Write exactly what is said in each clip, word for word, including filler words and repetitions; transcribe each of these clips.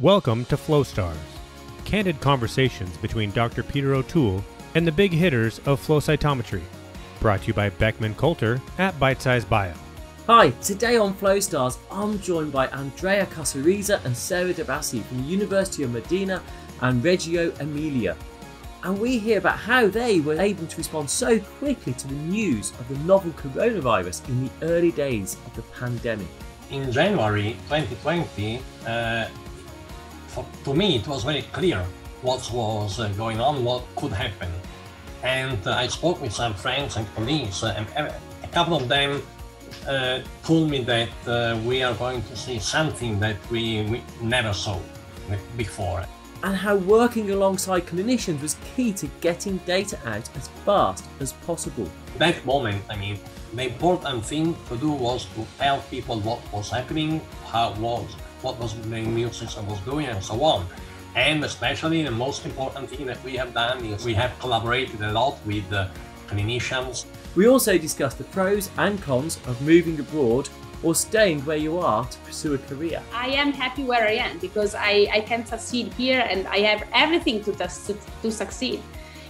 Welcome to Flow Stars, candid conversations between Doctor Peter O'Toole and the big hitters of flow cytometry, brought to you by Beckman Coulter at Bite Size Bio. Hi, today on Flow Stars, I'm joined by Andrea Cossarizza and Sara De Biasi from the University of Modena and Reggio Emilia. And we hear about how they were able to respond so quickly to the news of the novel coronavirus in the early days of the pandemic. In January twenty twenty, uh, for, to me it was very clear what was uh, going on, what could happen. And uh, I spoke with some friends and colleagues, uh, and a couple of them uh, told me that uh, we are going to see something that we, we never saw before. And how working alongside clinicians was key to getting data out as fast as possible. At that moment, I mean, the important thing to do was to tell people what was happening, how it was, what was the immune system was doing, and so on. And especially the most important thing that we have done is we have collaborated a lot with the clinicians. We also discussed the pros and cons of moving abroad or staying where you are to pursue a career. I am happy where I am because I, I can succeed here and I have everything to, to succeed.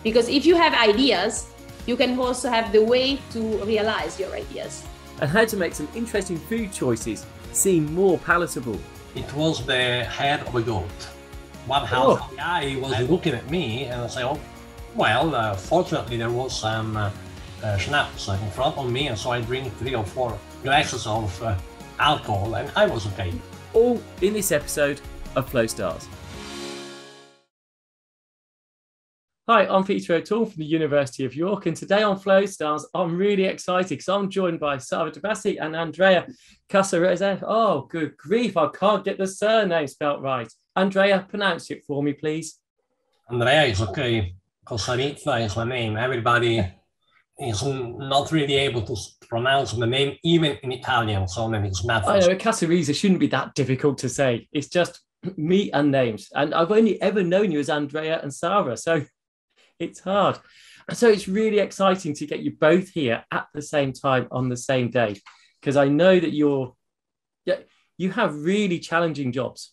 Because if you have ideas, you can also have the way to realize your ideas. And how to make some interesting food choices seem more palatable. It was the head of a goat. One half of the eye was looking at me and I said, oh, well, uh, fortunately there was some uh, uh, schnapps in front of me, and so I drink three or four glasses of uh, alcohol and I was okay. All in this episode of Flow Stars. Hi, I'm Peter O'Toole from the University of York, and today on Flow Stars, I'm really excited because I'm joined by Sara De Biasi and Andrea Cossarizza. Oh, good grief, I can't get the surname spelt right. Andrea, pronounce it for me, please. Andrea is okay. Cossarizza is my name. Everybody is not really able to pronounce the name, even in Italian, so then it's nothing. I know, Cossarizza shouldn't be that difficult to say. It's just me and names. And I've only ever known you as Andrea and Sara, so it's hard. So it's really exciting to get you both here at the same time on the same day, because I know that you're, you have really challenging jobs.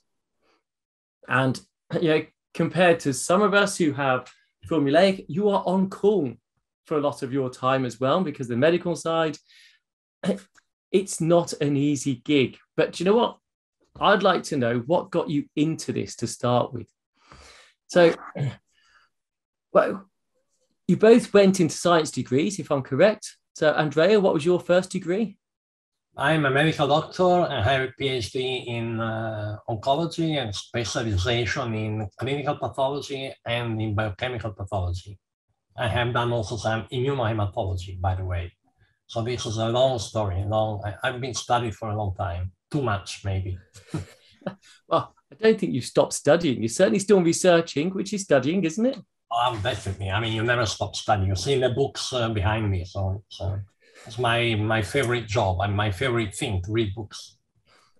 And, you know, compared to some of us who have formulaic, you are on call for a lot of your time as well, because the medical side, it's not an easy gig. But do you know what? I'd like to know what got you into this to start with. So, well, you both went into science degrees, if I'm correct. So, Andrea, what was your first degree? I'm a medical doctor and have a PhD in uh, oncology and specialization in clinical pathology and in biochemical pathology. I have done also some immunohematology, by the way. So this is a long story. Long, I, I've been studying for a long time. Too much, maybe. Well, I don't think you've stopped studying. You're certainly still researching, which is studying, isn't it? Oh, definitely. I mean, you never stop studying. You see the books uh, behind me, so... so. It's my, my favorite job and my favorite thing, to read books.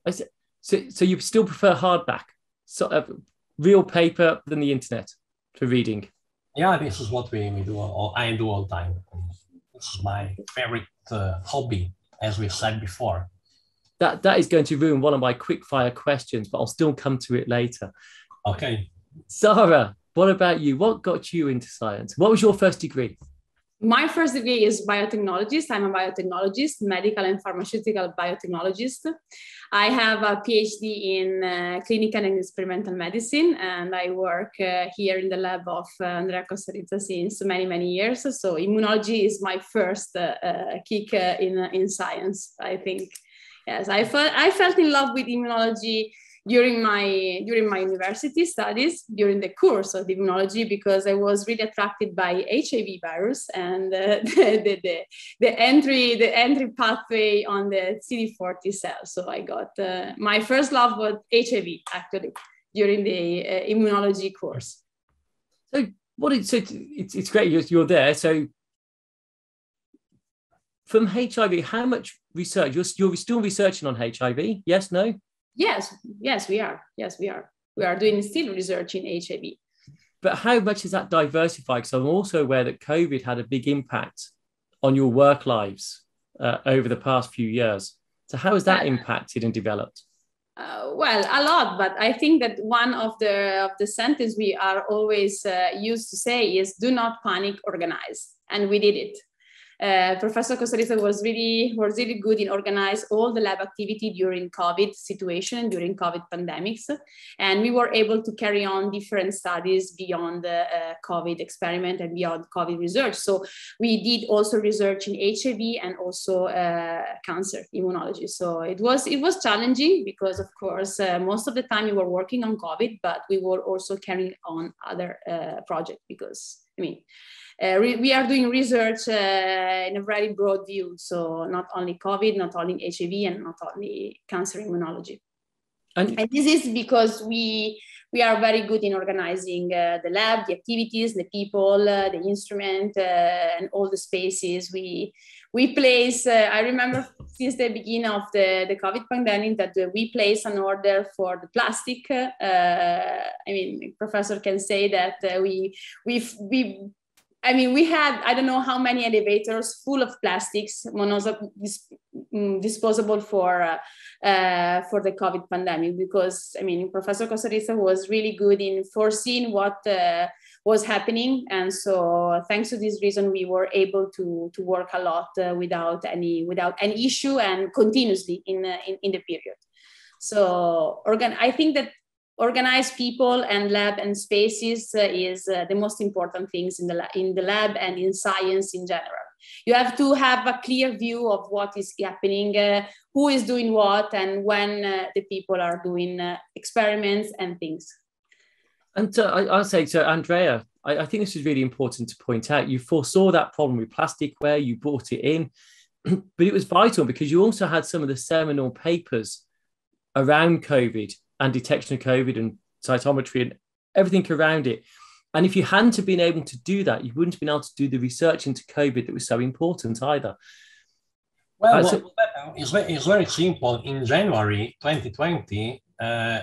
I see. So, so you still prefer hardback, sort of real paper than the internet for reading? Yeah, this is what we, we do, or I do all the time. This is my favorite uh, hobby, as we've said before. That, that is going to ruin one of my quick-fire questions, but I'll still come to it later. Okay. Sara, what about you? What got you into science? What was your first degree? My first degree is biotechnologist. I'm a biotechnologist, medical and pharmaceutical biotechnologist. I have a PhD in uh, clinical and experimental medicine, and I work uh, here in the lab of uh, Andrea Cossarizza since many, many years. So immunology is my first uh, uh, kick uh, in, uh, in science, I think. Yes, I, fe- I felt in love with immunology during my during my university studies, during the course of immunology, because I was really attracted by H I V virus and uh, the, the, the, the entry the entry pathway on the C D forty cell. So I got uh, my first love was H I V actually during the uh, immunology course. So what is so it's it's great you're, you're there. So from H I V, how much research you're you're still researching on H I V? Yes, no. Yes, yes, we are. Yes, we are. We are doing still research in H I V. But how much is that diversified? Because I'm also aware that COVID had a big impact on your work lives uh, over the past few years. So how has that impacted and developed? Uh, well, a lot, but I think that one of the of the sentences we are always uh, used to say is "Do not panic, organize," and we did it. Uh, Professor Cossarizza was really was really good in organizing all the lab activity during COVID situation and during COVID pandemics, and we were able to carry on different studies beyond the uh, COVID experiment and beyond COVID research. So we did also research in H I V and also uh, cancer immunology. So it was it was challenging because, of course, uh, most of the time we were working on COVID, but we were also carrying on other uh, projects because I mean. Uh, re we are doing research uh, in a very broad view, so not only COVID, not only H I V, and not only cancer immunology. And, and this is because we we are very good in organizing uh, the lab, the activities, the people, uh, the instrument, uh, and all the spaces we we place. Uh, I remember since the beginning of the the COVID pandemic that uh, we placed an order for the plastic. Uh, I mean, professor can say that uh, we we we. I mean, we had, I don't know how many elevators full of plastics, disposable for uh, uh, for the COVID pandemic, because, I mean, Professor Cossarizza was really good in foreseeing what uh, was happening. And so thanks to this reason, we were able to, to work a lot uh, without any without an issue and continuously in, uh, in, in the period. So organ I think that organize people and lab and spaces uh, is uh, the most important things in the, in the lab and in science in general. You have to have a clear view of what is happening, uh, who is doing what, and when uh, the people are doing uh, experiments and things. And uh, I, I'll say to Andrea, I, I think this is really important to point out. You foresaw that problem with plasticware, you brought it in, but it was vital because you also had some of the seminal papers around COVID and detection of COVID and cytometry and everything around it. And if you hadn't have been able to do that, you wouldn't have been able to do the research into COVID that was so important either. Well, well it's, it's very simple. In January twenty twenty, uh,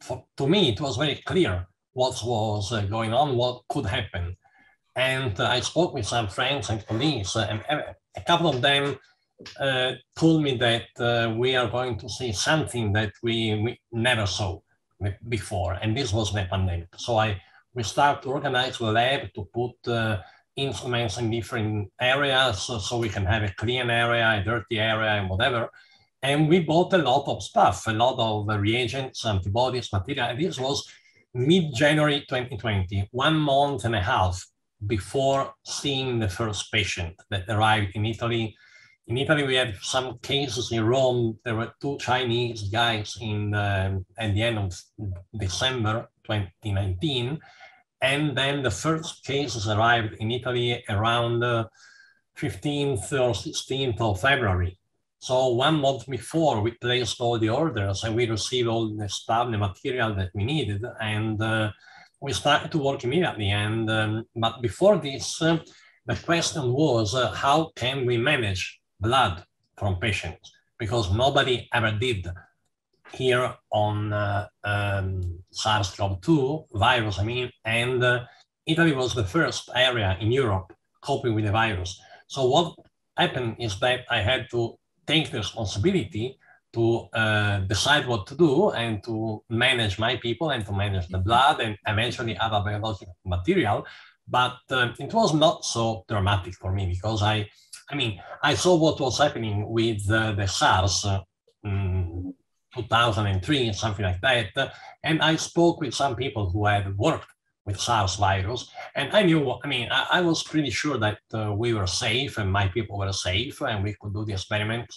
for, to me, it was very clear what was uh, going on, what could happen. And uh, I spoke with some friends and colleagues, uh, and a couple of them Uh, told me that uh, we are going to see something that we, we never saw before, and this was the pandemic. So I we start to organize the lab to put uh, instruments in different areas, so, so we can have a clean area, a dirty area, and whatever. And we bought a lot of stuff, a lot of uh, reagents, antibodies, material. And this was mid January twenty twenty, one month and a half before seeing the first patient that arrived in Italy. In Italy, we had some cases in Rome. There were two Chinese guys in uh, at the end of December twenty nineteen. And then the first cases arrived in Italy around the uh, fifteenth or sixteenth of February. So one month before, we placed all the orders and we received all the stuff, the material that we needed. And uh, we started to work immediately. And um, but before this, uh, the question was, uh, how can we manage blood from patients, because nobody ever did here on uh, um, SARS CoV two virus, I mean, and uh, Italy was the first area in Europe coping with the virus. So what happened is that I had to take the responsibility to uh, decide what to do and to manage my people and to manage the blood and eventually other biological material. But uh, it was not so dramatic for me because I I mean, I saw what was happening with uh, the SARS uh, in two thousand three, something like that. And I spoke with some people who had worked with SARS virus. And I knew, I mean, I, I was pretty sure that uh, we were safe and my people were safe and we could do the experiments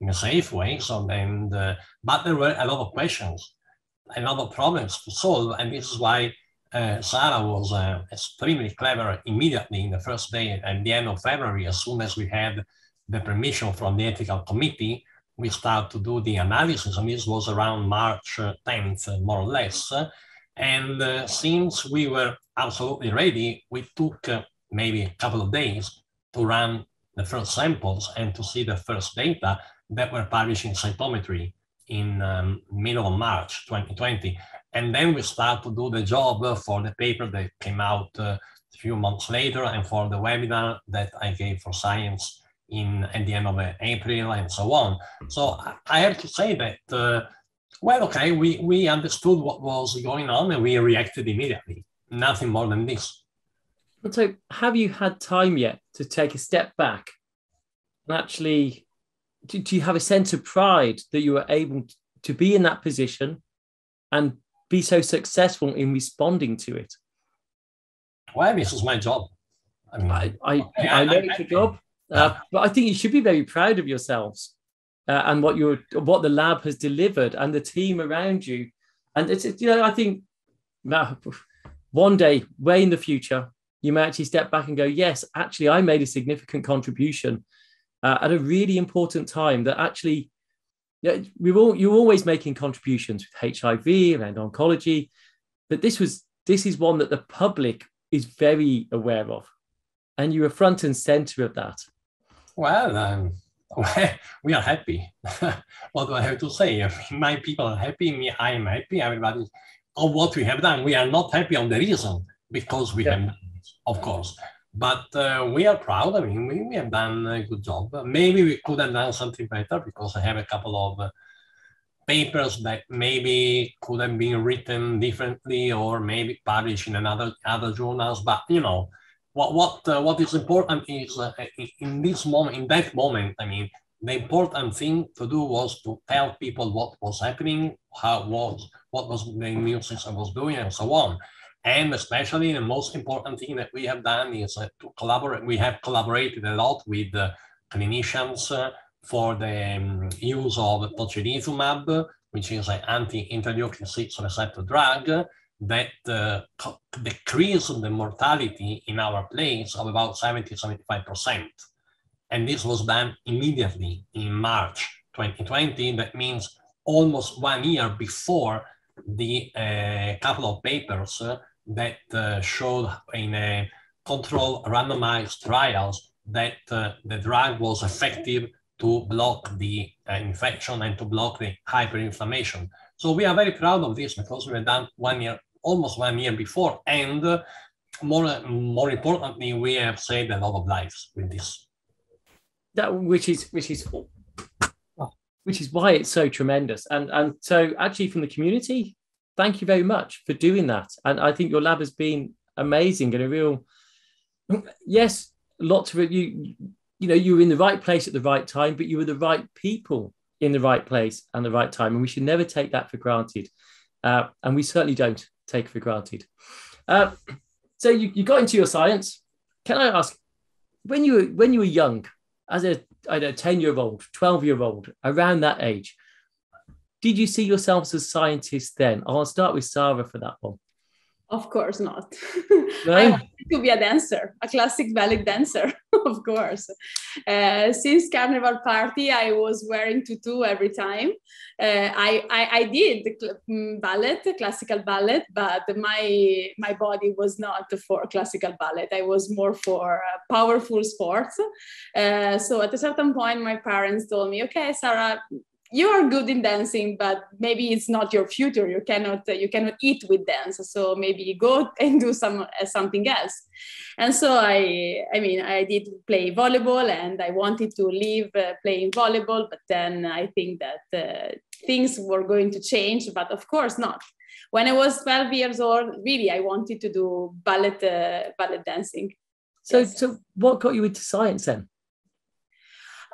in a safe way. So, and, uh, but there were a lot of questions, a lot of problems to solve. And this is why Uh, Sara was uh, extremely clever immediately in the first day at the end of February. As soon as we had the permission from the ethical committee, we started to do the analysis, and this was around March tenth, more or less. And uh, since we were absolutely ready, we took uh, maybe a couple of days to run the first samples and to see the first data that were published in Cytometry in um, middle of March twenty twenty. And then we start to do the job for the paper that came out uh, a few months later and for the webinar that I gave for Science in at the end of April and so on. So I have to say that uh, well, okay, we, we understood what was going on and we reacted immediately. Nothing more than this. And so have you had time yet to take a step back and actually, do, do you have a sense of pride that you were able to be in that position and be so successful in responding to it? Well, this is my job. I mean, I, I, okay, I know I, it's your job, uh, but I think you should be very proud of yourselves uh, and what your what the lab has delivered and the team around you. And it's, you know, I think uh, one day, way in the future, you may actually step back and go, yes, actually, I made a significant contribution uh, at a really important time that actually, yeah, we all, you're always making contributions with H I V and oncology, but this was this is one that the public is very aware of, and you were front and center of that. Well, um, we are happy. What do I have to say? My people are happy, me, I am happy, everybody. On what we have done, we are not happy on the reason, because we yeah. have done it, of course. But uh, we are proud. I mean, we, we have done a good job. Maybe we could have done something better, because I have a couple of uh, papers that maybe could have been written differently or maybe published in another other journals. But you know, what what uh, what is important is uh, in this moment, in that moment. I mean, the important thing to do was to tell people what was happening, how it was what was the immune system was doing, and so on. And especially the most important thing that we have done is uh, to collaborate. We have collaborated a lot with uh, clinicians uh, for the um, use of tocilizumab, which is an anti-interleukin six receptor drug that uh, decreased the mortality in our place of about seventy to seventy-five percent. And this was done immediately in March twenty twenty. That means almost one year before the uh, couple of papers uh, that uh, showed in a controlled randomized trials that uh, the drug was effective to block the uh, infection and to block the hyperinflammation. So we are very proud of this, because we have done one year, almost one year before, and uh, more uh, more importantly, we have saved a lot of lives with this. That which is which is. Which is why it's so tremendous. And, and so actually from the community, thank you very much for doing that. And I think your lab has been amazing and a real, yes, lots of, you, you know, you were in the right place at the right time, but you were the right people in the right place and the right time. And we should never take that for granted. Uh, and we certainly don't take it for granted. Uh, so you, you got into your science. Can I ask, when you were, when you were young, as a I don't know, ten-year-old, twelve-year-old, around that age, did you see yourselves as scientists then? I'll start with Sara for that one. Of course not. No? I wanted to be a dancer, a classic ballet dancer, of course. Uh, since Carnival Party, I was wearing tutu every time. Uh, I, I, I did ballet, classical ballet, but my, my body was not for classical ballet. I was more for powerful sports. Uh, so at a certain point, my parents told me, okay, Sara, you are good in dancing, but maybe it's not your future. You cannot, you cannot eat with dance. So maybe you go and do some uh, something else. And so I, I mean, I did play volleyball, and I wanted to leave uh, playing volleyball. But then I think that uh, things were going to change. But of course not. When I was twelve years old, really, I wanted to do ballet, uh, ballet dancing. So, yes. So what got you into science then?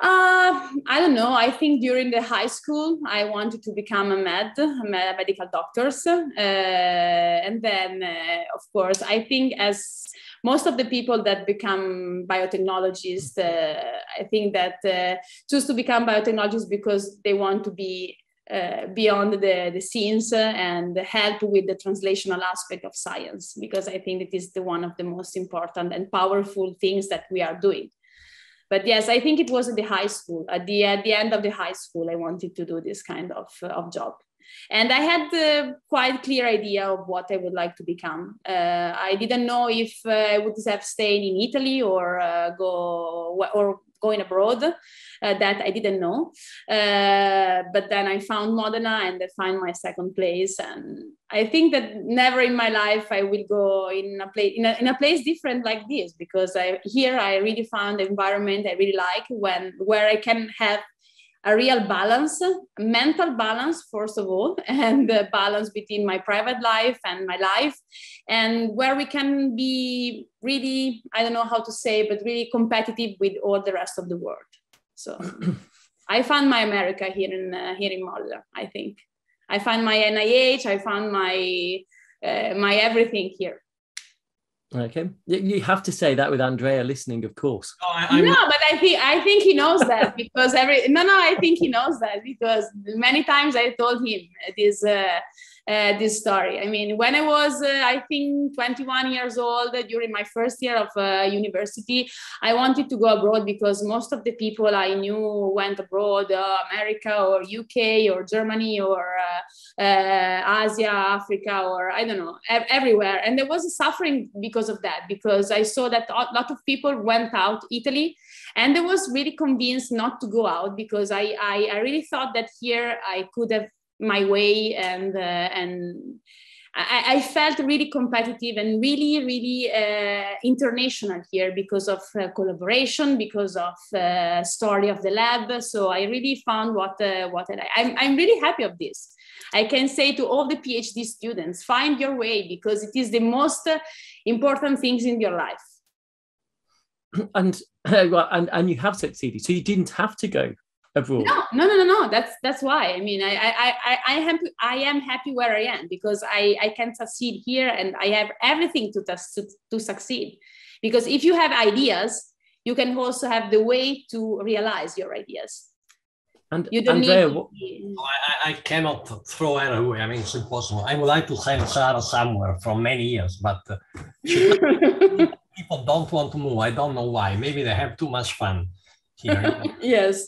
Uh, I don't know. I think during the high school, I wanted to become a med, a med medical doctor. Uh, and then, uh, of course, I think as most of the people that become biotechnologists, uh, I think that uh, choose to become biotechnologists because they want to be Uh, beyond the, the scenes uh, and help with the translational aspect of science, because I think it is the one of the most important and powerful things that we are doing. But yes, I think it was at the high school. At the, at the end of the high school, I wanted to do this kind of, uh, of job. And I had a quite clear idea of what I would like to become. Uh, I didn't know if uh, I would have stayed in Italy or uh, go or going abroad. Uh, that I didn't know. Uh, but then I found Modena, and I found my second place. And I think that never in my life I will go in a place in a, in a place different like this, because I, here I really found the environment I really like, when where I can have a real balance, mental balance, first of all, and the balance between my private life and my life, and where we can be really, I don't know how to say, but really competitive with all the rest of the world. So I found my America here in, uh, here in Modena, I think. I found my N I H, I found my, uh, my everything here. Okay, you have to say that with Andrea listening, of course. Oh, I, I... No, but I think I think he knows that because every no, no, I think he knows that because many times I told him this uh, uh, this story. I mean, when I was uh, I think twenty-one years old uh, during my first year of uh, university, I wanted to go abroad because most of the people I knew went abroad, uh, America or U K or Germany or uh, uh, Asia, Africa, or I don't know, ev- everywhere, and there was a suffering because. of that, because I saw that a lot of people went out Italy, and I was really convinced not to go out because I I, I really thought that here I could have my way, and uh, and I, I felt really competitive and really really uh, international here because of uh, collaboration, because of uh, story of the lab. So I really found what uh, what I I'm I'm really happy of this. I can say to all the PhD students, find your way, because it is the most uh, important things in your life. And, uh, well, and and you have succeeded, so you didn't have to go abroad. No, no, no, no, no. That's that's why. I mean, I I I, I am I am happy where I am because I, I can succeed here, and I have everything to to, to succeed. Because if you have ideas, you can also have the way to realize your ideas. And you don't Andrea, need to be... I, I cannot throw her away. I mean, it's impossible. I would like to send Sarah somewhere for many years, but uh, she, people don't want to move. I don't know why. Maybe they have too much fun here. Yes,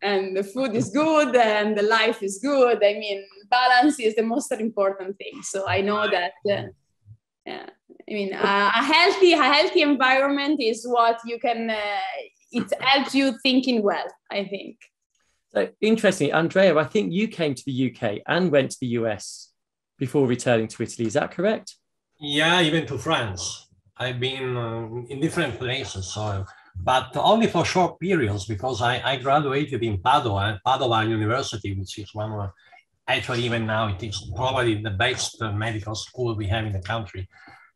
and the food is good, and the life is good. I mean, balance is the most important thing. So I know that. Uh, yeah, I mean, uh, a healthy, a healthy environment is what you can. Uh, it helps you thinking well, I think. So, interesting, Andrea, I think you came to the U K and went to the U S before returning to Italy. Is that correct? Yeah, even to France. I've been um, in different places, so, but only for short periods because I, I graduated in Padova, Padova University, which is one of, actually even now it is probably the best medical school we have in the country.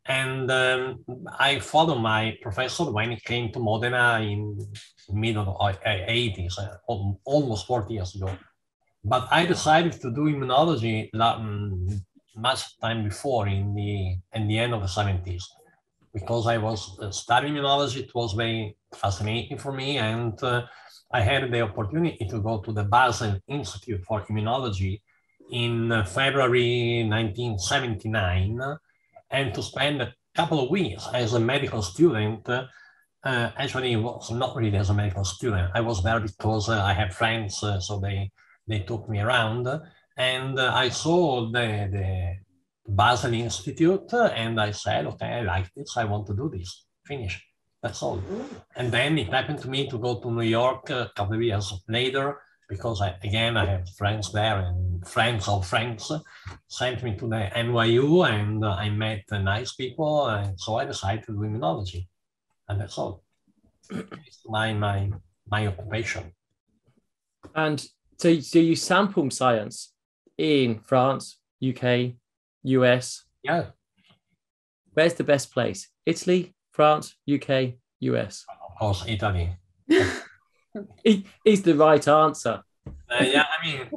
And um, I followed my professor when he came to Modena in the middle of the eighties, uh, almost forty years ago. But I decided to do immunology um, much time before, in the, in the end of the seventies, because I was studying immunology. It was very fascinating for me. And uh, I had the opportunity to go to the Basel Institute for Immunology in February nineteen seventy-nine. And to spend a couple of weeks as a medical student, uh, uh, actually it was not really as a medical student. I was there because uh, I had friends, uh, so they, they took me around. And uh, I saw the, the Basel Institute, uh, and I said, okay, I like this, I want to do this, finish, that's all. And then it happened to me to go to New York a couple of years later, because I, again, I have friends there, and friends of friends sent me to the N Y U, and uh, I met uh, nice people, and so I decided to do immunology, and that's all. It's my, my, my occupation. And so, so you sampled science in France, U K, U S? Yeah. Where's the best place? Italy, France, U K, U S? Of course, Italy. It is the right answer. Uh, yeah, I mean,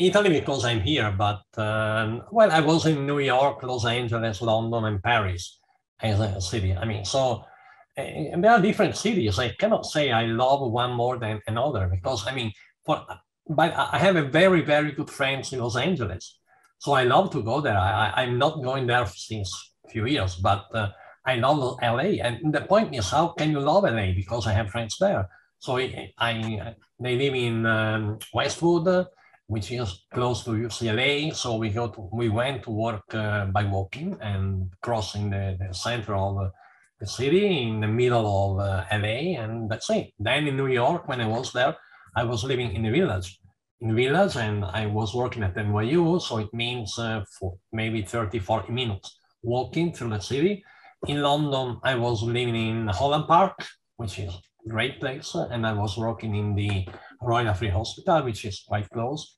Italy because I'm here, but, um, well, I was in New York, Los Angeles, London, and Paris as a city. I mean, so uh, there are different cities. I cannot say I love one more than another because, I mean, for, but I have a very, very good friends in Los Angeles. So I love to go there. I, I'm not going there since a few years, but uh, I love L A. And the point is, how can you love L A? Because I have friends there. So I, I, they live in um, Westwood, which is close to U C L A. So we go to, we went to work uh, by walking and crossing the, the center of the city in the middle of uh, L A, and that's it. Then in New York, when I was there, I was living in the village, in the village, and I was working at N Y U. So it means uh, for maybe thirty, forty minutes walking through the city. In London, I was living in Holland Park, which is great place, and I was working in the Royal Free Hospital, which is quite close.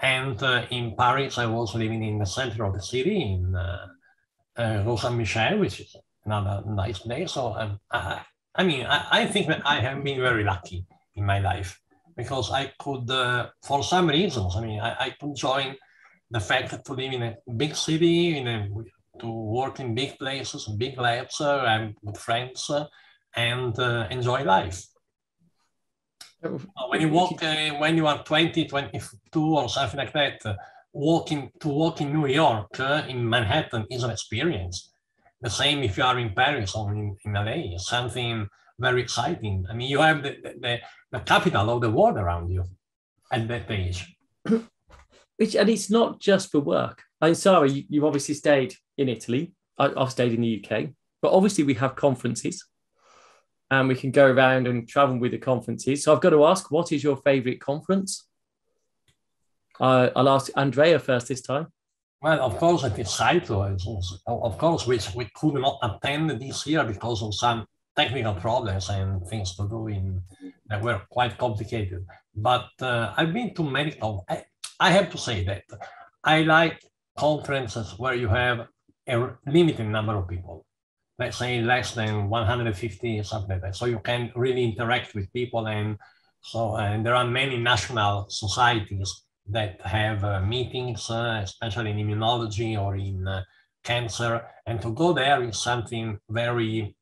And uh, in Paris, I was living in the center of the city, in uh, uh, Rue Saint-Michel, which is another nice place. So um, I, I mean, I, I think that I have been very lucky in my life, because I could, uh, for some reasons, I mean, I, I could join the fact that to live in a big city, in a, to work in big places, big labs, uh, and with friends, uh, and uh, enjoy life. When you walk, uh, when you are twenty, twenty-two or something like that, uh, walking to walk in New York, uh, in Manhattan is an experience. The same if you are in Paris or in, in L A, something very exciting. I mean, you have the, the, the capital of the world around you at that age. Which, and it's not just for work. I'm sorry, you, you obviously stayed in Italy. I, I've stayed in the U K, but obviously we have conferences. And we can go around and travel with the conferences. So I've got to ask, what is your favorite conference? Uh, I'll ask Andrea first this time. Well, of course, it is CYTO, of course, which we could not attend this year because of some technical problems and things to do in, that were quite complicated. But uh, I've been to many conferences. I have to say that I like conferences where you have a limited number of people. Let's say less than one hundred fifty, something like that. So you can really interact with people. And so and there are many national societies that have uh, meetings, uh, especially in immunology or in uh, cancer. And to go there is something very,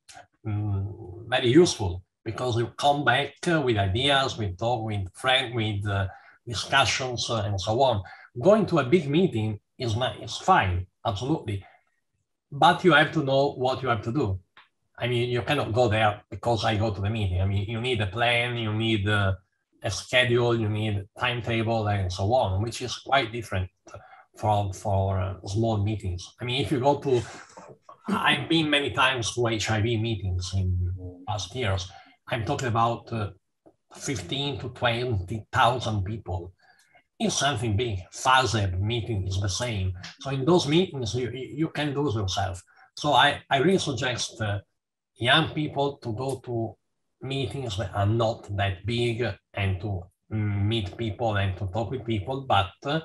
um, very useful, because you come back uh, with ideas, with talk, with friends, with uh, discussions, uh, and so on. Going to a big meeting is, not, is fine, absolutely. But you have to know what you have to do. I mean, you cannot go there because I go to the meeting. I mean, you need a plan, you need a, a schedule, you need a timetable, and so on, which is quite different from for uh, small meetings. I mean, if you go to, I've been many times to H I V meetings in past years. I'm talking about uh, fifteen to twenty thousand people. It's something big. FASEB meeting is the same. So in those meetings, you, you can lose yourself. So I, I really suggest uh, young people to go to meetings that are not that big and to meet people and to talk with people. But uh,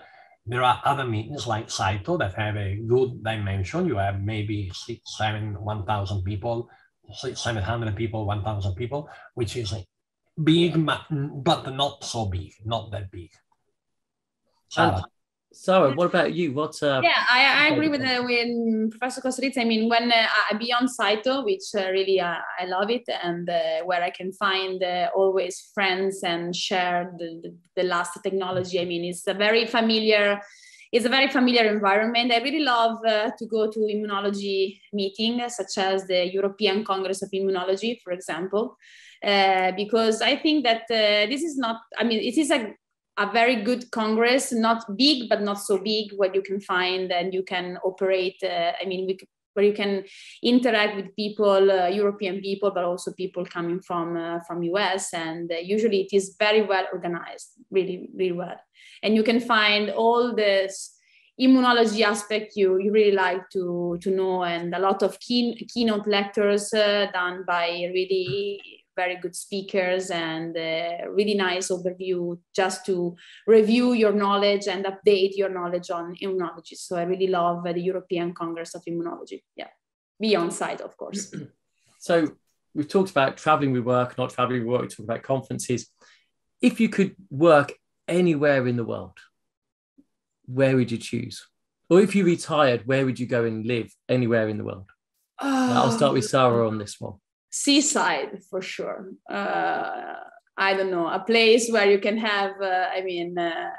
there are other meetings like CYTO that have a good dimension. You have maybe six, seven, one thousand people, six, seven hundred people, one thousand people, which is big, but not so big, not that big. Sarah. Sarah, what about you? What? Uh, yeah, I, I agree with, uh, with Professor Cossarizza. I mean, when uh, I, beyond CYTO, which uh, really uh, I love it, and uh, where I can find uh, always friends and share the, the, the last technology. I mean, it's a very familiar, it's a very familiar environment. I really love uh, to go to immunology meetings, such as the European Congress of Immunology, for example, uh, because I think that uh, this is not. I mean, it is a a very good congress, not big, but not so big, where you can find and you can operate, uh, I mean, we, where you can interact with people, uh, European people, but also people coming from, uh, from U S. And uh, usually it is very well organized, really, really well. And you can find all this immunology aspect you, you really like to, to know, and a lot of key, keynote lectures uh, done by really very good speakers, and uh, really nice overview just to review your knowledge and update your knowledge on immunology. So I really love uh, the European Congress of Immunology. Yeah, beyond CYTO, of course. So we've talked about traveling with work, not traveling with work, we talked about conferences. If you could work anywhere in the world, where would you choose? Or if you retired, where would you go and live anywhere in the world? Oh. I'll start with Sarah on this one. Seaside, for sure. Uh, I don't know, a place where you can have, uh, I mean, uh,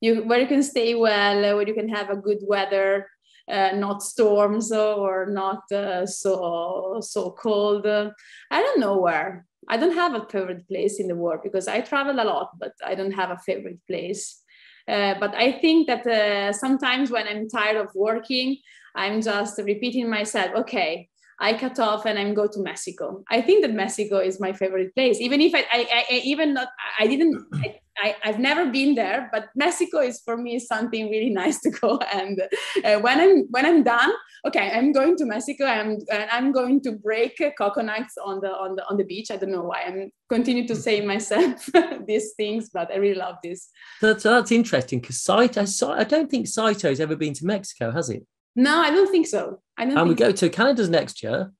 you where you can stay well, where you can have a good weather, uh, not storms or not uh, so so cold. Uh, I don't know where. I don't have a favorite place in the world because I travel a lot, but I don't have a favorite place. Uh, but I think that uh, sometimes when I'm tired of working, I'm just repeating myself, okay, I cut off and I'm go to Mexico. I think that Mexico is my favorite place, even if I, I, I even not, I didn't, I, I, I've never been there, but Mexico is for me something really nice to go. And uh, when I'm when I'm done, okay, I'm going to Mexico and, and I'm going to break coconuts on the on the on the beach. I don't know why I'm continue to say myself these things, but I really love this. So, so that's interesting because CYTO, I don't think CYTO has ever been to Mexico, has it? No, I don't think so. I don't. And we go to Canada's next year.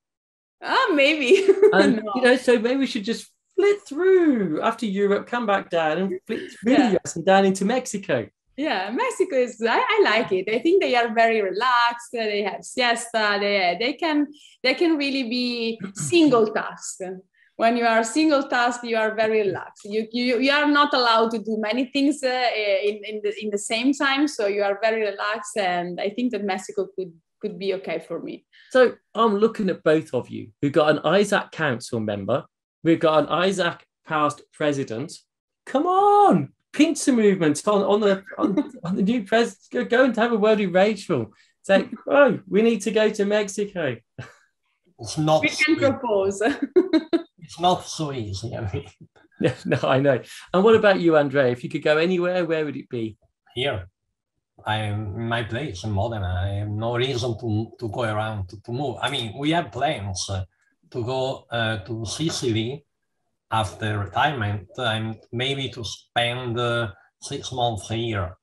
Ah, maybe. And, no. You know, so maybe we should just flip through after Europe, come back down and flip through yeah. the U S and down into Mexico. Yeah, Mexico is, I, I like it. I think they are very relaxed. They have siesta. They, they, can, they can really be single tasks. When you are single task, you are very relaxed. You, you, you are not allowed to do many things uh, in, in, the, in the same time. So you are very relaxed. And I think that Mexico could, could be okay for me. So I'm looking at both of you. We've got an ISAC council member. We've got an ISAC past president. Come on, pincer movement on, on, the, on, on the new president. Go and have a word with Rachel. Say, oh, we need to go to Mexico. It's not we can propose. It's not so easy, I mean. No, no, I know. And what about you, Andrea? If you could go anywhere, where would it be? Here. I'm my place in Modena. I have no reason to, to go around, to, to move. I mean, we have plans uh, to go uh, to Sicily after retirement and maybe to spend uh, six months here,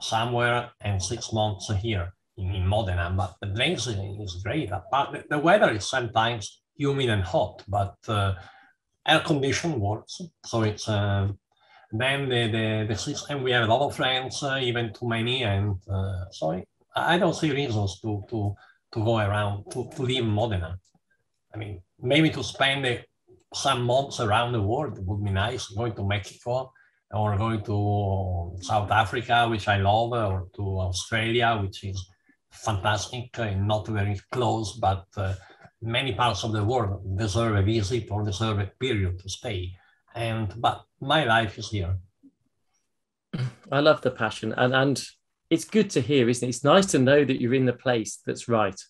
somewhere, and six months here in, in Modena. But the place is great. Apart, the weather is sometimes humid and hot, but uh, air condition works. So it's uh, then the, the the system. We have a lot of friends, uh, even too many, and uh, sorry, I don't see reasons to to to go around to, to leave Modena. I mean, maybe to spend uh, some months around the world would be nice. Going to Mexico or going to South Africa, which I love, or to Australia, which is fantastic and not very close, but. Uh, Many parts of the world deserve a visit or deserve a period to stay. And but my life is here. I love the passion. And, and it's good to hear, isn't it? It's nice to know that you're in the place that's right.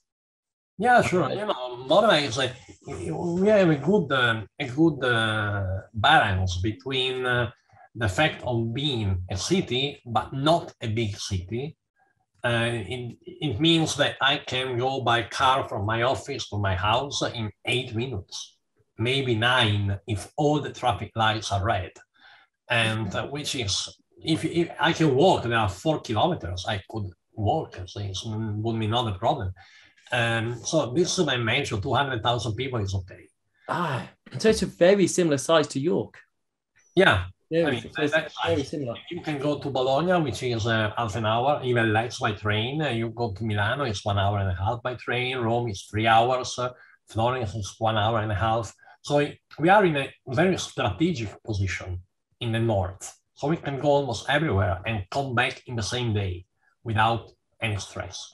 Yeah, sure. You know, Modena is a, we have a good, uh, a good uh, balance between uh, the fact of being a city, but not a big city. Uh, it, it means that I can go by car from my office to my house in eight minutes, maybe nine if all the traffic lights are red. And uh, which is, if, if I can walk, there are four kilometers I could walk, so it would be not a problem. Um, so this is my major, two hundred thousand people is okay. Ah, so it's a very similar size to York. Yeah. Yeah, I mean, that's very similar. You can go to Bologna, which is uh, half an hour, even less by train. Uh, you go to Milano, it's one hour and a half by train. Rome is three hours. Uh, Florence is one hour and a half. So it, we are in a very strategic position in the north. So we can go almost everywhere and come back in the same day without any stress.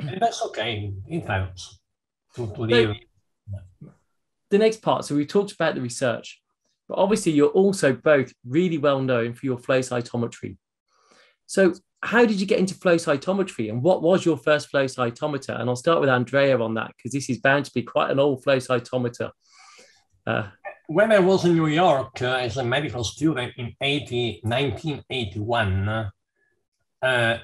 And that's okay in terms to, to live. The next part, so we talked about the research. But obviously, you're also both really well known for your flow cytometry. So how did you get into flow cytometry and what was your first flow cytometer? And I'll start with Andrea on that, because this is bound to be quite an old flow cytometer. Uh, when I was in New York uh, as a medical student in nineteen eighty-one, uh,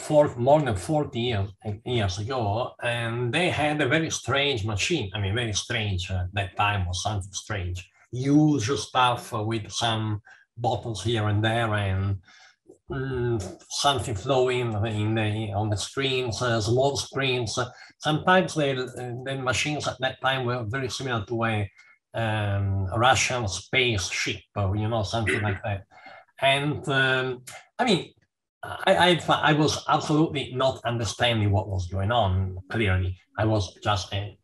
for more than forty years, years ago, and they had a very strange machine. I mean, very strange at uh, that time was something strange. Huge stuff with some bottles here and there and mm, something flowing in the, on the screens, uh, small screens. Sometimes they, the machines at that time were very similar to a um, Russian spaceship, or, you know, something like that. And um, I mean, I, I, I was absolutely not understanding what was going on, clearly. I was just a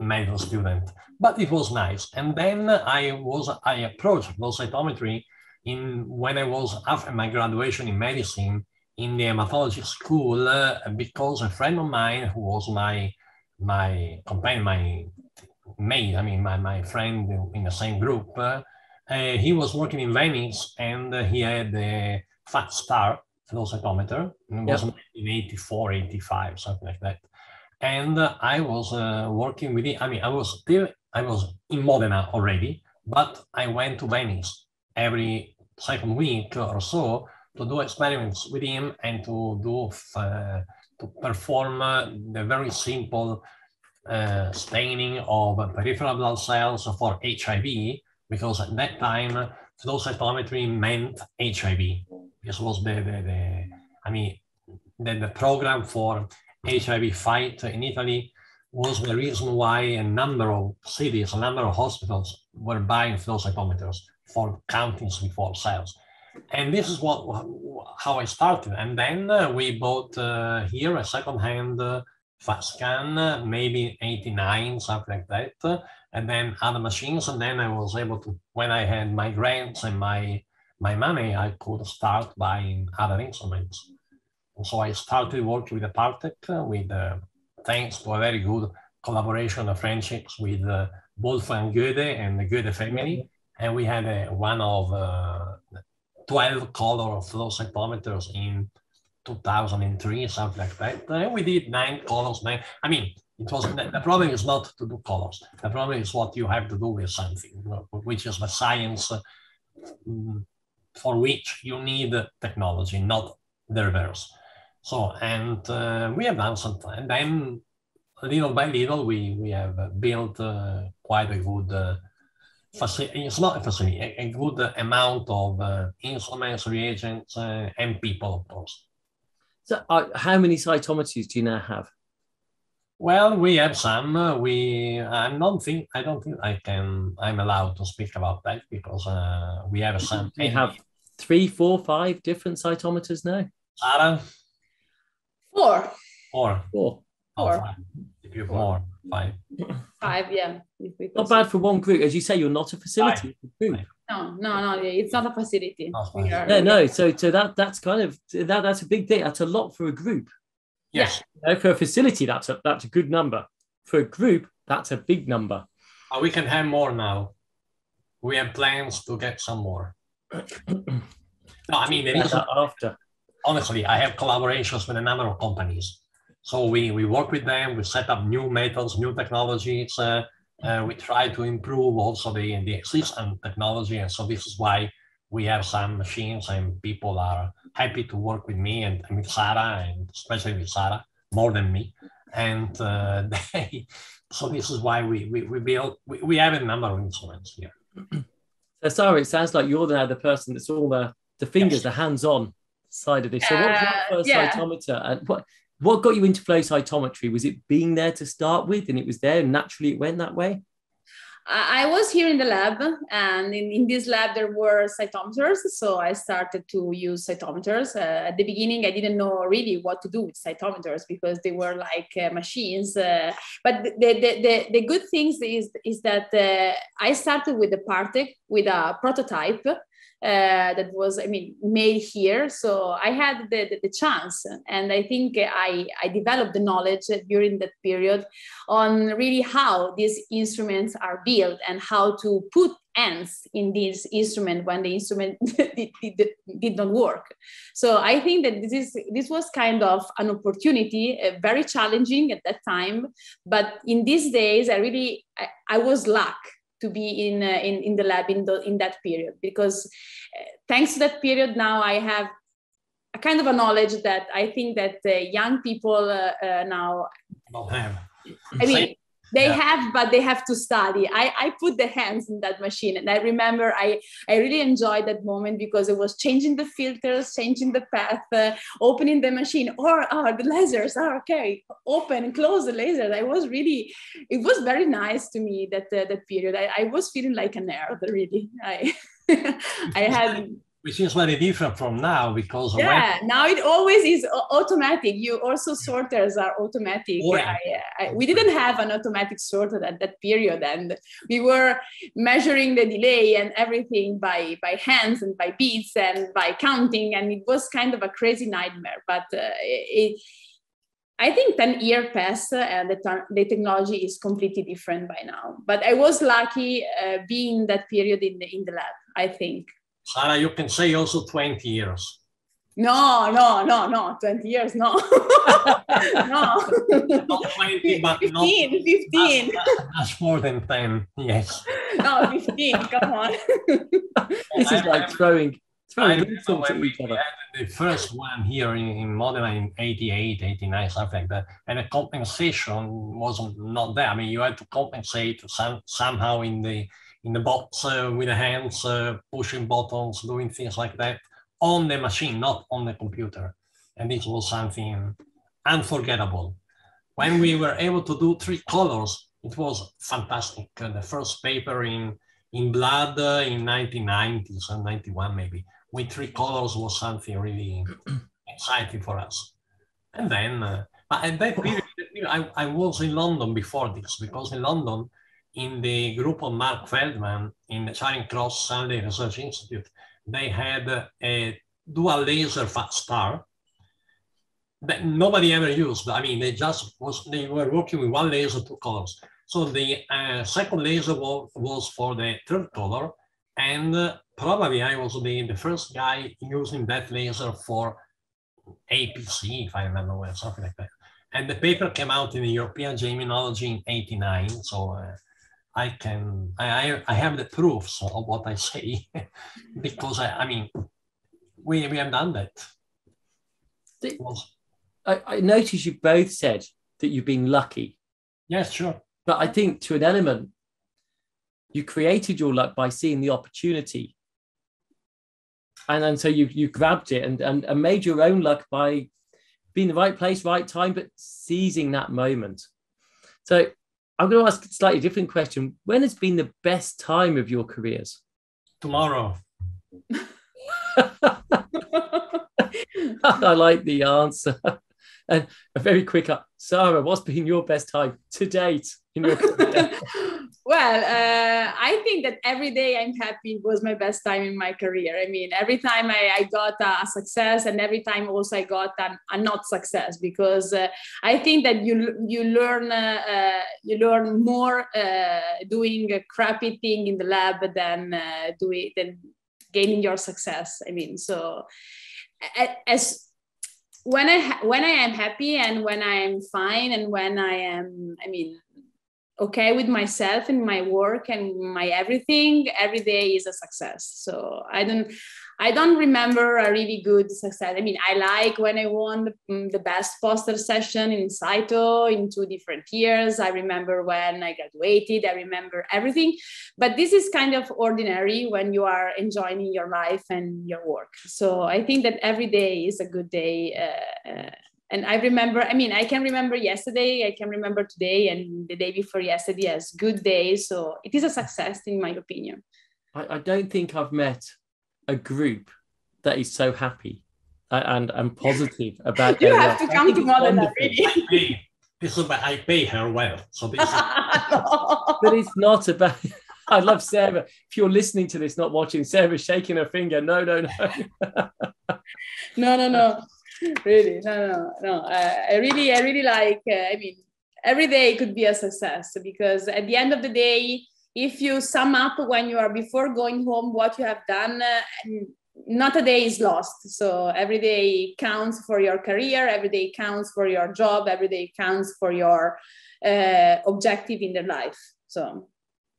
medical student, but it was nice. And then I was I approached flow cytometry in when I was after my graduation in medicine in the hematology school uh, because a friend of mine who was my my companion, my mate, I mean my, my friend in the same group, uh, uh, he was working in Venice and he had a Fat Star flow cytometer. It was yep. nineteen eighty-four, eighty-five, something like that. and I was uh, working with it. I mean, I was still, I was in Modena already, but I went to Venice every second week or so to do experiments with him and to do uh, to perform uh, the very simple uh, staining of peripheral blood cells for H I V, because at that time flow cytometry meant H I V. This was the, the, the I mean the, the program for H I V fight in Italy was the reason why a number of cities, a number of hospitals were buying flow cytometers for countings before cells. And this is what how I started. And then uh, we bought uh, here a second-hand uh, fast scan, uh, maybe eighty-nine, something like that, uh, and then other machines. And then I was able to, when I had my grants and my, my money, I could start buying other instruments. And so I started working with Apartec, uh, with, uh, thanks to a very good collaboration and friendships with uh, Wolfgang Goethe and the Goethe family. And we had uh, one of uh, twelve color flow cytometers in two thousand three, something like that. And we did nine colors. Nine, I mean, it was the, the problem is not to do colors. The problem is what you have to do with something, which is the science for which you need technology, not the reverse. So, and uh, we have done something. And then little by little, we, we have built uh, quite a good uh, facility. It's not a facility, a, a good amount of uh, instruments, reagents, uh, and people, of course. So uh, how many cytometers do you now have? Well, we have some. Uh, we, I don't think, I don't think I can, I'm allowed to speak about that because uh, we have some. We have three, four, five different cytometers now. Sarah? Four. Four. Four. Four. Four. Four. Four. Five. Five, yeah. Not bad for one group. As you say, you're not a facility. Five. No, no, no. It's not a facility. Not are, no, no. So, so that that's kind of, that, that's a big thing. That's a lot for a group. Yes. You know, for a facility, that's a, that's a good number. For a group, that's a big number. Oh, we can have more now. We have plans to get some more. No, I mean, there is after. Honestly, I have collaborations with a number of companies. So we, we work with them, we set up new methods, new technologies. Uh, uh, we try to improve also the, the existing technology. And so this is why we have some machines and people are happy to work with me and, and with Sarah, and especially with Sarah, more than me. And uh, they, so this is why we, we, we build, we, we have a number of instruments here. So Sarah, it sounds like you're the, the person that's all the, the fingers, yes, the hands-on side of this. So what was your first yeah. cytometer, and what what got you into flow cytometry? Was it being there to start with, and it was there and naturally it went that way? I was here in the lab, and in, in this lab there were cytometers, so I started to use cytometers. Uh, at the beginning I didn't know really what to do with cytometers because they were like uh, machines, uh, but the, the, the, the good things is, is that uh, I started with the Partec, with a prototype Uh, that was, I mean, made here. So I had the, the, the chance, and I think I, I developed the knowledge during that period on really how these instruments are built and how to put ends in this instrument when the instrument did, did, did not work. So I think that this is this was kind of an opportunity, uh, very challenging at that time. But in these days, I really, I, I was lucky to be in, uh, in, in the lab in, the, in that period, because uh, thanks to that period now I have a kind of a knowledge that I think that uh, young people uh, uh, now, well, I mean, they yeah. have, but they have to study. I, I put the hands in that machine, and I remember I, I really enjoyed that moment because it was changing the filters, changing the path, uh, opening the machine, or oh, the lasers are oh, okay, open, close the lasers. I was really, it was very nice to me that uh, that period. I, I was feeling like a nerd, really. I, I had... Which is very different from now, because yeah, when... now it always is automatic. You also sorters are automatic. Oh, yeah. I, I, we didn't have an automatic sorter at that period, and we were measuring the delay and everything by by hands and by beats and by counting, and it was kind of a crazy nightmare. But uh, it, I think ten years passed, and the, the technology is completely different by now. But I was lucky uh, being that period in the in the lab, I think. Sarah, you can say also twenty years. No, no, no, no, twenty years, no. No. Not twenty, but fifteen, not fifteen. That's, that's more than ten, yes. No, fifteen, come on. This is like throwing, throwing insults at each other. The first one here in, in Modena in eighty-eight, eighty-nine, something like that. And the compensation wasn't not there. I mean, you had to compensate some, somehow in the, in the box uh, with the hands, uh, pushing buttons, doing things like that. On the machine, not on the computer. And this was something unforgettable. When we were able to do three colors, it was fantastic. And the first paper in, in blood uh, in nineteen nineties and ninety-one maybe, with three colors was something really exciting for us. And then, uh, but at that period, I, I was in London before this, because in London, in the group of Mark Feldman in the Charing Cross Sunday Research Institute, they had a dual laser fast star that nobody ever used. I mean, they just was, they were working with one laser, two colors. So the uh, second laser was, was for the third color. And uh, probably I was the, the first guy using that laser for A P C, if I remember well, something like that. And the paper came out in the European Immunology in eighty-nine. So uh, I can, I, I have the proofs of what I say, because I, I mean, we, we have done that. The, I, I noticed you both said that you've been lucky. Yes, sure. But I think to an element, you created your luck by seeing the opportunity. And, and so you, you grabbed it and, and, and made your own luck by being in the right place, right time, but seizing that moment. So I'm going to ask a slightly different question. When has been the best time of your careers? Tomorrow. I like the answer. And a very quick, uh, Sarah, what's been your best time to date in your career? Well, uh, I think that every day I'm happy was my best time in my career. I mean, every time I, I got a success, and every time also I got an, a not success, because uh, I think that you you learn uh, uh, you learn more uh, doing a crappy thing in the lab than uh, doing than gaining your success. I mean, so as when I when I am happy and when I am fine and when I am, I mean, okay with myself and my work and my everything, every day is a success. So I don't, I don't remember a really good success. I mean, I like when I won the, the best poster session in CYTO in two different years. I remember when I graduated, I remember everything, but this is kind of ordinary when you are enjoying your life and your work. So I think that every day is a good day. Uh, uh, And I remember, I mean, I can remember yesterday, I can remember today and the day before yesterday as good days. So it is a success in my opinion. I, I don't think I've met a group that is so happy and, and positive about their life. You have to come to Modena, really. This is about, I pay her well. So this is... But it's not about... I love Sarah. If you're listening to this, not watching, Sarah's shaking her finger. No, no, no. No, no, no. Really, no, no, no. Uh, I really, I really like, uh, I mean, every day could be a success, because at the end of the day, if you sum up when you are before going home, what you have done, uh, not a day is lost. So every day counts for your career, every day counts for your job, every day counts for your uh, objective in their life. So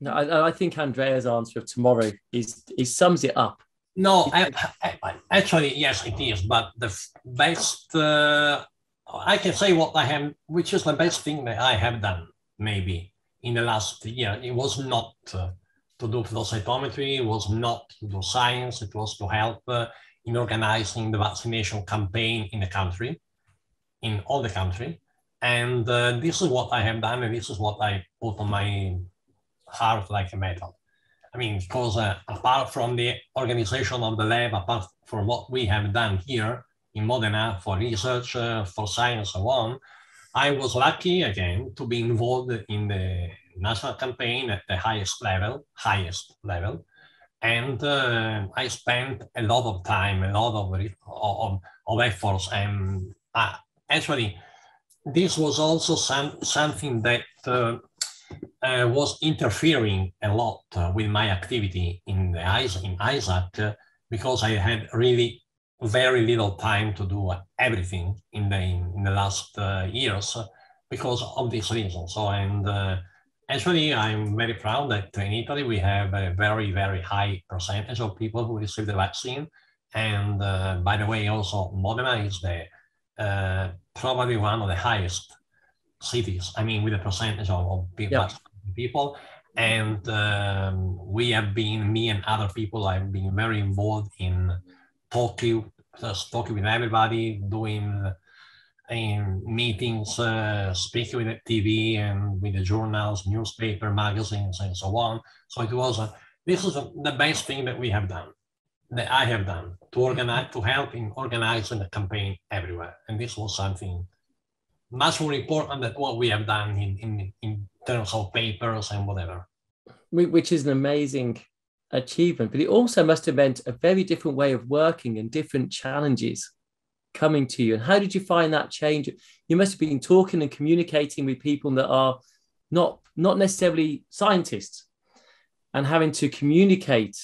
no, I, I think Andrea's answer of tomorrow is, he sums it up. No, I, I, actually, yes, it is. But the best, uh, I can say what I have, which is the best thing that I have done, maybe, in the last year. It was not uh, to do flow cytometry, it was not to do science, it was to help uh, in organizing the vaccination campaign in the country, in all the country. And uh, this is what I have done, and this is what I put on my heart like a metal. I mean, because uh, apart from the organization of the lab, apart from what we have done here in Modena for research, uh, for science and so on, I was lucky again to be involved in the national campaign at the highest level, highest level. And uh, I spent a lot of time, a lot of, of, of efforts. And uh, actually, this was also some, something that uh, Uh, was interfering a lot uh, with my activity in the ISAC, in ISAC uh, because I had really very little time to do everything in the, in the last uh, years because of this reason. So, and uh, actually, I'm very proud that in Italy, we have a very, very high percentage of people who receive the vaccine. And uh, by the way, also Modena is the uh, probably one of the highest cities, I mean, with a percentage of, of yeah. people. And um, we have been, me and other people, I've been very involved in talking, just talking with everybody, doing in meetings, uh, speaking with the T V and with the journals, newspaper, magazines, and so on. So it was, a, this is a, the best thing that we have done, that I have done, to organize, to help in organizing the campaign everywhere. And this was something much more important than what we have done in, in, in terms of papers and whatever. Which is an amazing achievement, but it also must have meant a very different way of working and different challenges coming to you. And how did you find that change? You must have been talking and communicating with people that are not, not necessarily scientists and having to communicate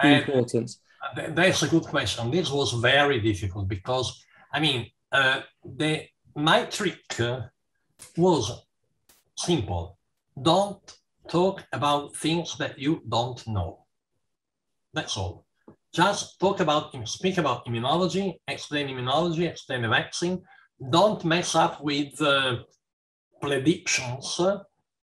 the and importance. That's a good question. This was very difficult because, I mean, uh, the, my trick was simple. Don't talk about things that you don't know. That's all. Just talk about, speak about immunology, explain immunology, explain the vaccine. Don't mess up with uh, predictions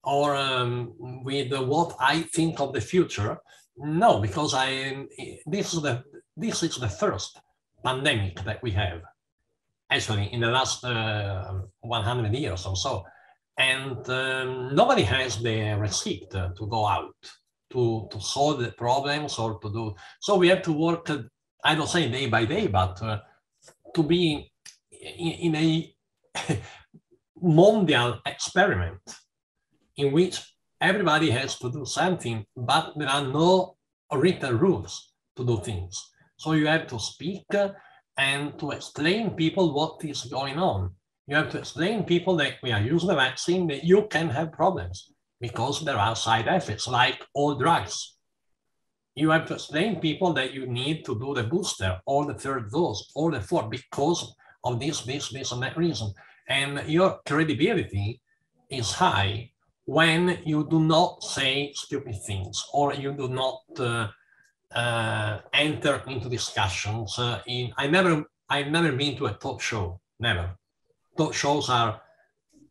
or um, with what I think of the future. No, because I this is the this is the first pandemic that we have actually in the last uh, one hundred years or so, and um, nobody has the receipt to go out. To, to solve the problems or to do. So we have to work, uh, I don't say day by day, but uh, to be in, in a mondial experiment in which everybody has to do something, but there are no written rules to do things. So you have to speak and to explain people what is going on. You have to explain people that we are using the vaccine, that you can have problems, because there are side effects, like all drugs. You have to explain people that you need to do the booster, or the third dose, or the fourth, because of this, this, this, and that reason. And your credibility is high when you do not say stupid things, or you do not uh, uh, enter into discussions. Uh, in I never, I've never been to a talk show, never. Talk shows are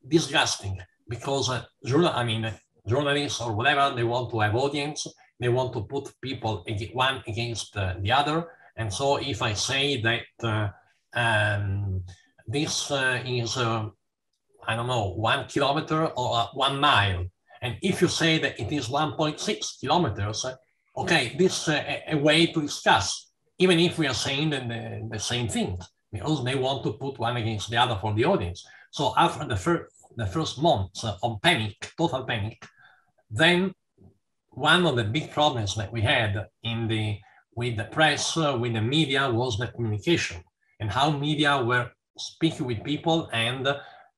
disgusting. Because uh, journal, I mean, journalists or whatever, they want to have audience, they want to put people one against uh, the other. And so if I say that uh, um, this uh, is, uh, I don't know, one kilometer or uh, one mile, and if you say that it is one point six kilometers, okay, this is uh, a, a way to discuss, even if we are saying the, the, the same thing, because they want to put one against the other for the audience. So after the first, the first months of panic, total panic, then one of the big problems that we had in the, with the press, uh, with the media, was the communication and how media were speaking with people. And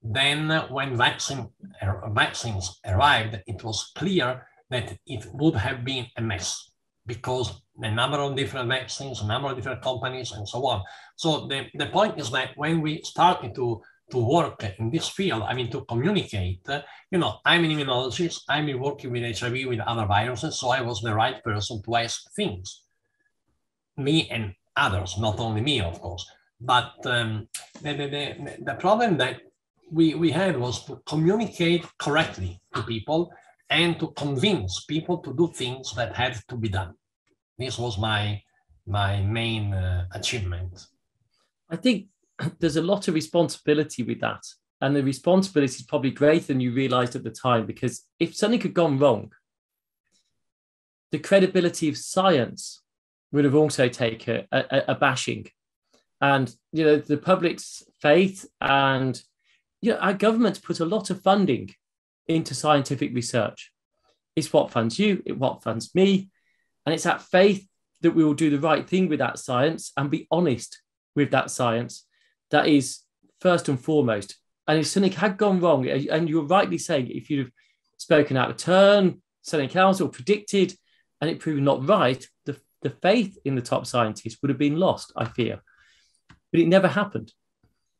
then when vaccine, uh, vaccines arrived, it was clear that it would have been a mess because the number of different vaccines, a number of different companies and so on. So the, the point is that when we started to to work in this field, I mean, to communicate, you know, I'm an immunologist, I'm working with H I V, with other viruses, so I was the right person to ask things. Me and others, not only me, of course. But um, the, the, the problem that we, we had was to communicate correctly to people and to convince people to do things that had to be done. This was my, my main uh, achievement. I think there's a lot of responsibility with that. And the responsibility is probably greater than you realized at the time, because if something had gone wrong, the credibility of science would have also taken a, a, a bashing. And, you know, the public's faith and, you know, our government's put a lot of funding into scientific research. It's what funds you, it what funds me. And it's that faith that we will do the right thing with that science and be honest with that science. That is first and foremost. And if something had gone wrong, and you're rightly saying, if you'd have spoken out of turn, something else, or predicted, and it proved not right, the, the faith in the top scientists would have been lost, I fear. but it never happened.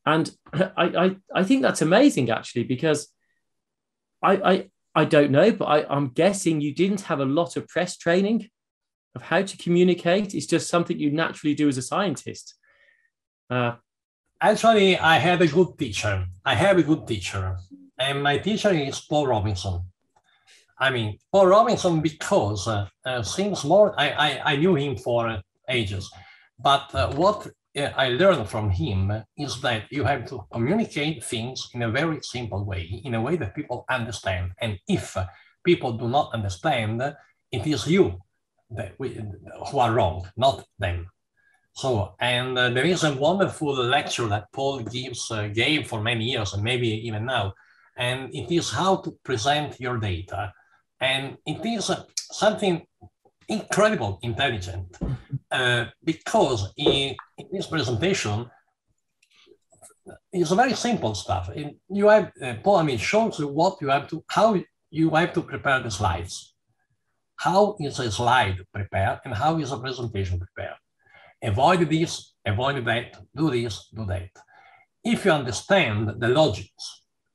And I, I, I think that's amazing, actually, because I, I, I don't know, but I, I'm guessing you didn't have a lot of press training of how to communicate. It's just something you naturally do as a scientist. Uh, Actually, I have a good teacher. I have a good teacher. And my teacher is Paul Robinson. I mean, Paul Robinson, because uh, uh, since more, I, I, I knew him for uh, ages. But uh, what uh, I learned from him is that you have to communicate things in a very simple way, in a way that people understand. And if people do not understand, it is you that we, who are wrong, not them. So, and uh, there is a wonderful lecture that Paul gives, uh, gave for many years, and maybe even now, and it is how to present your data. And it is uh, something incredible, intelligent, uh, because in, in this presentation, it's a very simple stuff. It, you have, uh, Paul, I mean, shows you what you have to, how you have to prepare the slides. How is a slide prepared, and how is a presentation prepared? Avoid this, avoid that, do this, do that. If you understand the logic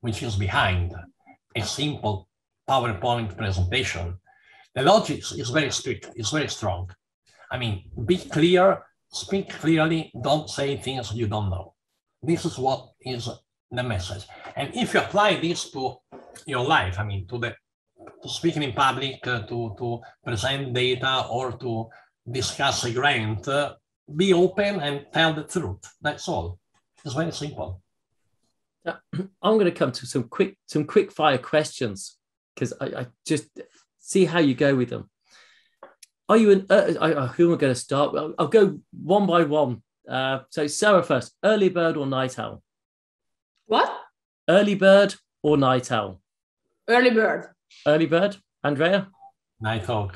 which is behind a simple PowerPoint presentation, the logic is very strict, it's very strong. I mean, be clear, speak clearly, don't say things you don't know. This is what is the message. And if you apply this to your life, I mean, to the to speaking in public, uh, to, to present data, or to discuss a grant, uh, be open and tell the truth. That's all. It's very simple. Now, I'm going to come to some quick, some quick fire questions, because I, I just see how you go with them. Are you an? Uh, I, uh, who am I going to start with? I'll, I'll go one by one. Uh, so Sarah first. Early bird or night owl? What? Early bird or night owl? Early bird. Early bird. Andrea? Night owl.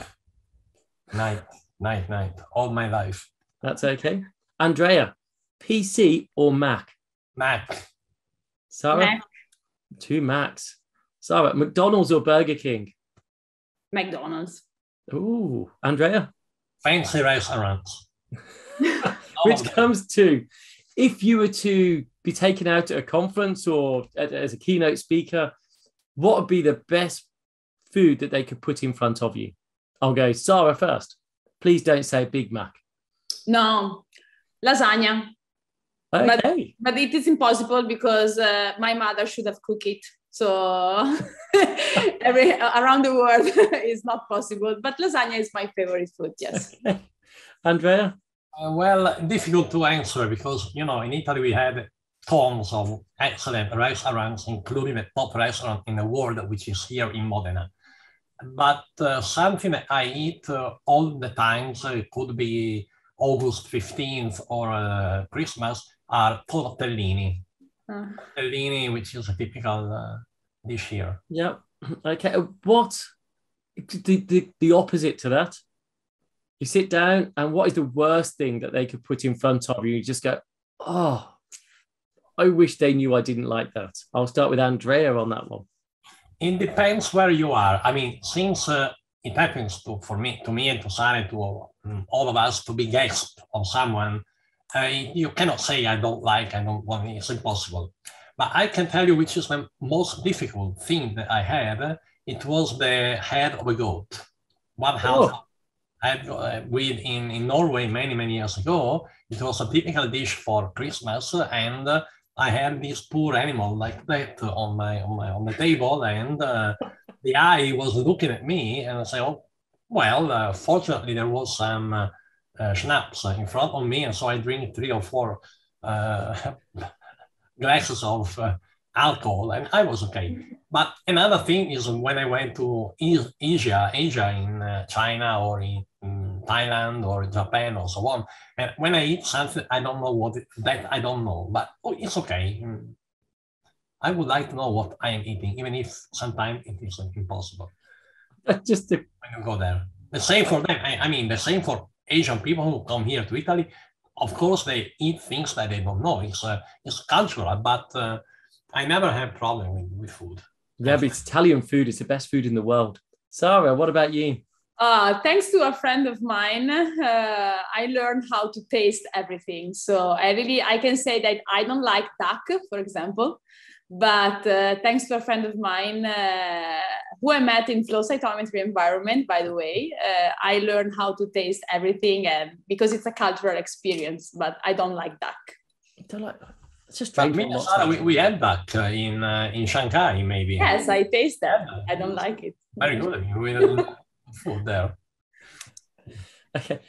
Night. Night, night. All my life. That's okay. Andrea, P C or Mac? Mac. Sarah? Mac. Two Macs. Sarah, McDonald's or Burger King? McDonald's. Ooh. Andrea? Fancy restaurants. Which comes to, if you were to be taken out at a conference or as a keynote speaker, what would be the best food that they could put in front of you? I'll go Sarah first. Please don't say Big Mac. No, lasagna. Okay. But, but it is impossible because uh, my mother should have cooked it. So every, around the world is not possible. But lasagna is my favorite food, yes. Okay. Andrea? Uh, well, difficult to answer because, you know, in Italy we had tons of excellent restaurants, including the top restaurant in the world, which is here in Modena. But uh, something that I eat uh, all the time, so it could be August fifteenth or uh, Christmas, are tortellini. Uh. Tortellini, which is a typical uh, dish here. Yeah. Okay. What the, the, the opposite to that? You sit down, and what is the worst thing that they could put in front of you? You just go, oh, I wish they knew I didn't like that. I'll start with Andrea on that one. It depends where you are. I mean, since uh, it happens to for me, to me, and to Sara, to all, all of us, to be guests of someone, uh, you cannot say I don't like, I don't want. It's impossible. But I can tell you which is the most difficult thing that I had. It was the head of a goat. One house oh. I had uh, with in in Norway many many years ago. It was a typical dish for Christmas, and. Uh, I had this poor animal like that on my on my on the table, and uh, the eye was looking at me, and I said, "Oh, well." Uh, fortunately, there was some uh, uh, schnapps in front of me, and so I drank three or four uh, glasses of uh, alcohol, and I was okay. But another thing is when I went to Asia, Asia in uh, China or in, in Thailand or Japan or so on, and when I eat something, I don't know what it, that I don't know, but oh, it's okay. I would like to know what I am eating, even if sometimes it is impossible. Just to... when you go there, the same for them. I, I mean, the same for Asian people who come here to Italy. Of course, they eat things that they don't know. It's uh, it's cultural, but. Uh, I never have problem with, with food. Yeah, but it's Italian food. It's the best food in the world. Sarah, what about you? Uh, thanks to a friend of mine, uh, I learned how to taste everything. So I really, I can say that I don't like duck, for example, but uh, thanks to a friend of mine uh, who I met in flow cytometry environment, by the way, uh, I learned how to taste everything, and because it's a cultural experience, but I don't like duck. I don't like duck. It's just but me, Sara, we, we had back uh, in uh, in Shanghai, maybe. Yes, I taste that. I don't like it. Very good. I mean, we don't food there. Okay.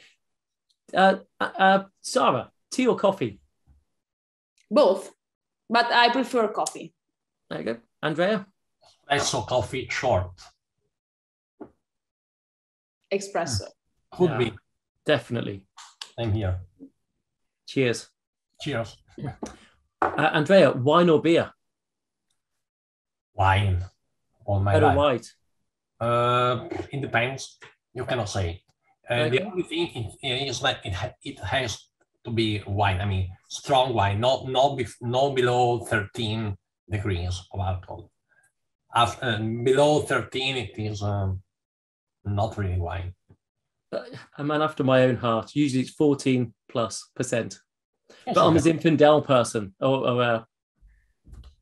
Uh, uh, Sara, tea or coffee? Both, but I prefer coffee. There you go. Andrea? Espresso coffee, short. Espresso. Could yeah, be. Definitely. I'm here. Cheers. Cheers. Uh, Andrea, wine or beer? Wine. All my life. Red or white? Uh, it depends. You cannot say. Uh, okay. The only thing is that it ha it has to be wine. I mean, strong wine. Not not be not below thirteen degrees of alcohol. After uh, below thirteen, it is um, not really wine. A man after my own heart. Usually, it's fourteen plus percent. But I'm an infidel person. Or, or, uh,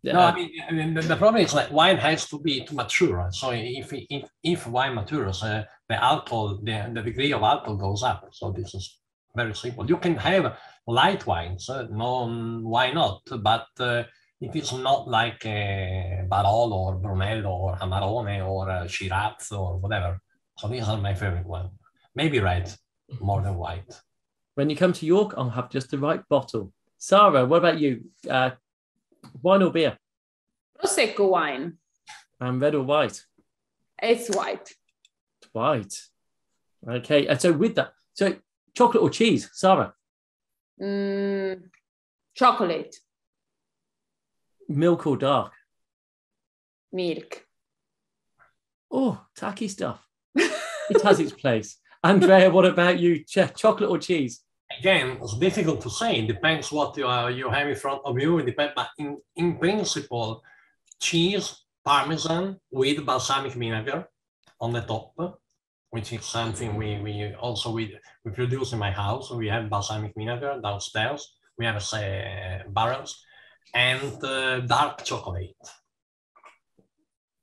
no, uh, I mean, I mean the, the problem is that wine has to be to mature. So if if, if wine matures, uh, the alcohol, the, the degree of alcohol goes up. So this is very simple. You can have light wines. Uh, no, why not? But uh, it is not like uh, Barolo or Brunello or Amarone or uh, Shiraz or whatever. So these are my favorite ones. Maybe red more than white. When you come to York, I'll have just the right bottle. Sara, what about you? Uh, wine or beer? Prosecco wine. And red or white? It's white. It's white. Okay. And so with that, so chocolate or cheese, Sara? Mm, chocolate. Milk or dark? Milk. Oh, tacky stuff. It has its place. Andrea, what about you? Ch chocolate or cheese? Again, it's difficult to say. It depends what you, uh, you have in front of you. It depends, but in, in principle, cheese, parmesan with balsamic vinegar on the top, which is something we, we also we, we produce in my house. We have balsamic vinegar downstairs. We have uh, barrels and uh, dark chocolate.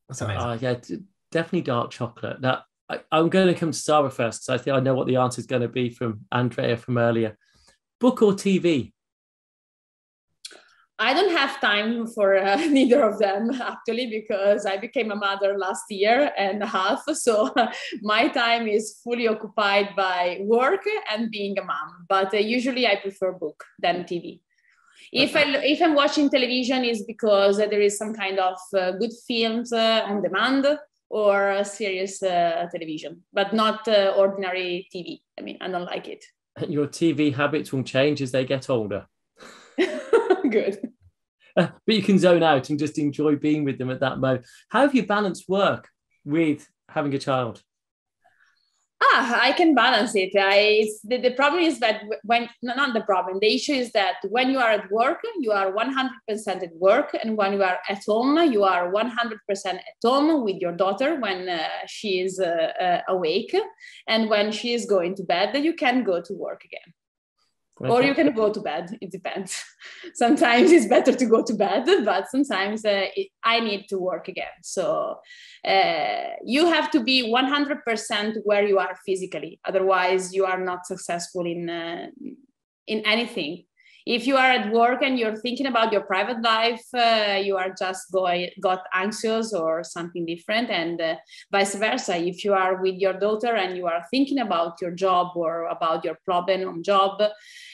That's amazing. Uh, yeah, definitely dark chocolate. That. I, I'm going to come to Sara first, so I think I know what the answer is going to be from Andrea from earlier. Book or T V? I don't have time for uh, neither of them, actually, because I became a mother last year and a half, so my time is fully occupied by work and being a mom, but uh, usually I prefer book than T V. If, I, if I'm watching television, it's because uh, there is some kind of uh, good films uh, on demand, or a serious uh, television, but not uh, ordinary T V. I mean, I don't like it. And your T V habits will change as they get older. Good. Uh, but you can zone out and just enjoy being with them at that moment. How have you balanced work with having a child? Ah, I can balance it. I, it's, the, the problem is that when, no, not the problem, the issue is that when you are at work, you are one hundred percent at work. And when you are at home, you are one hundred percent at home with your daughter when uh, she is uh, uh, awake. And when she is going to bed, you can go to work again. Okay. Or you can go to bed. It depends. Sometimes it's better to go to bed, but sometimes uh, it, I need to work again. So uh, you have to be one hundred percent where you are physically. Otherwise, you are not successful in, uh, in anything. If you are at work and you're thinking about your private life, uh, you are just going, got anxious or something different, and uh, vice versa. If you are with your daughter and you are thinking about your job or about your problem on job,